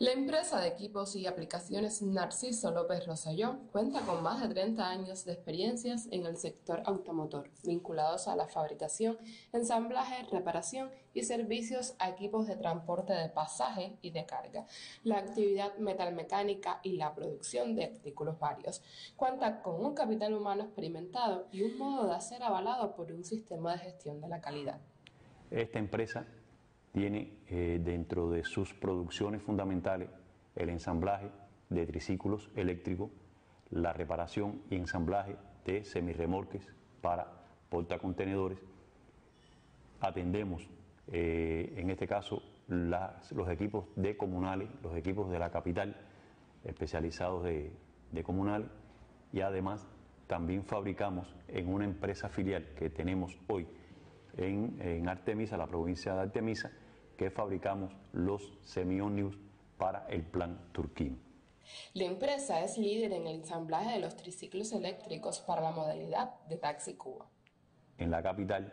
La empresa de equipos y aplicaciones Narciso López Rosello cuenta con más de 30 años de experiencias en el sector automotor, vinculados a la fabricación, ensamblaje, reparación y servicios a equipos de transporte de pasaje y de carga, la actividad metalmecánica y la producción de artículos varios. Cuenta con un capital humano experimentado y un modo de hacer avalado por un sistema de gestión de la calidad. Esta empresa tiene dentro de sus producciones fundamentales el ensamblaje de triciclos eléctricos, la reparación y ensamblaje de semirremolques para portacontenedores. Atendemos en este caso los equipos de comunales, los equipos de la capital especializados de comunales, y además también fabricamos en una empresa filial que tenemos hoy en Artemisa, la provincia de Artemisa, que fabricamos los semiómnibus para el plan turquino. La empresa es líder en el ensamblaje de los triciclos eléctricos para la modalidad de taxi Cuba. En la capital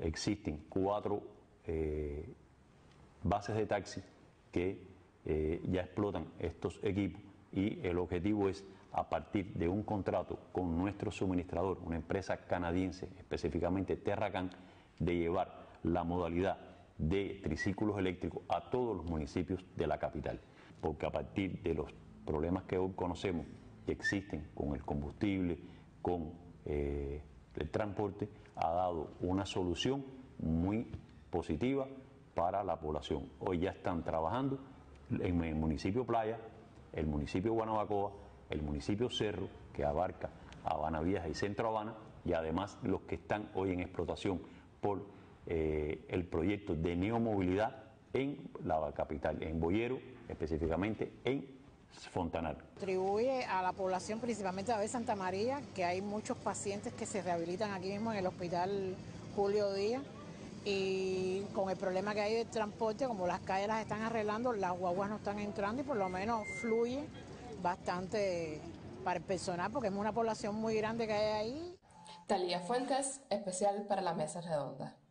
existen 4 bases de taxi que ya explotan estos equipos, y el objetivo es, a partir de un contrato con nuestro suministrador, una empresa canadiense, específicamente Terracan, de llevar la modalidad de triciclos eléctricos a todos los municipios de la capital, porque a partir de los problemas que hoy conocemos que existen con el combustible, con el transporte, ha dado una solución muy positiva para la población. Hoy ya están trabajando en el municipio Playa, el municipio Guanabacoa, el municipio Cerro, que abarca Habana Vieja y Centro Habana, y además los que están hoy en explotación por el proyecto de neomovilidad en la capital, en Boyero, específicamente en Fontanar. Contribuye a la población, principalmente a la de Santa María, que hay muchos pacientes que se rehabilitan aquí mismo en el hospital Julio Díaz, y con el problema que hay de transporte, como las calles las están arreglando, las guaguas no están entrando, y por lo menos fluye bastante para el personal, porque es una población muy grande que hay ahí. Talía Fuentes, especial para la mesa redonda.